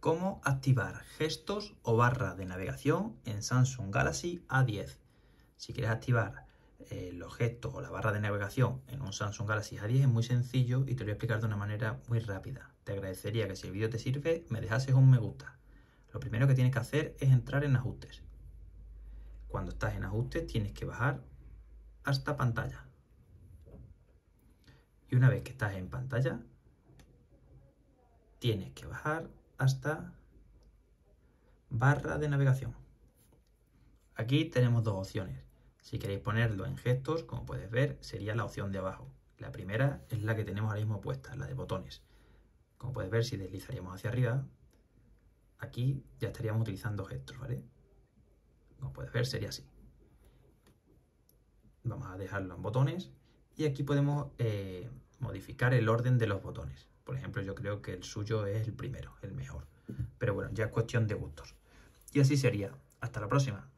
Cómo activar gestos o barra de navegación en Samsung Galaxy A10. Si quieres activar los gestos o la barra de navegación en un Samsung Galaxy A10 es muy sencillo y te lo voy a explicar de una manera muy rápida. Te agradecería que si el vídeo te sirve me dejases un me gusta. Lo primero que tienes que hacer es entrar en ajustes. Cuando estás en ajustes tienes que bajar hasta pantalla. Y una vez que estás en pantalla tienes que bajar hasta barra de navegación. Aquí tenemos dos opciones. Si queréis ponerlo en gestos, como puedes ver, sería la opción de abajo. La primera es la que tenemos ahora mismo puesta, la de botones. Como puedes ver, si deslizaríamos hacia arriba, aquí ya estaríamos utilizando gestos, ¿vale? Como puedes ver, sería así. Vamos a dejarlo en botones y aquí podemos modificar el orden de los botones. Por ejemplo, yo creo que el suyo es el primero, el mejor. Pero bueno, ya es cuestión de gustos. Y así sería. Hasta la próxima.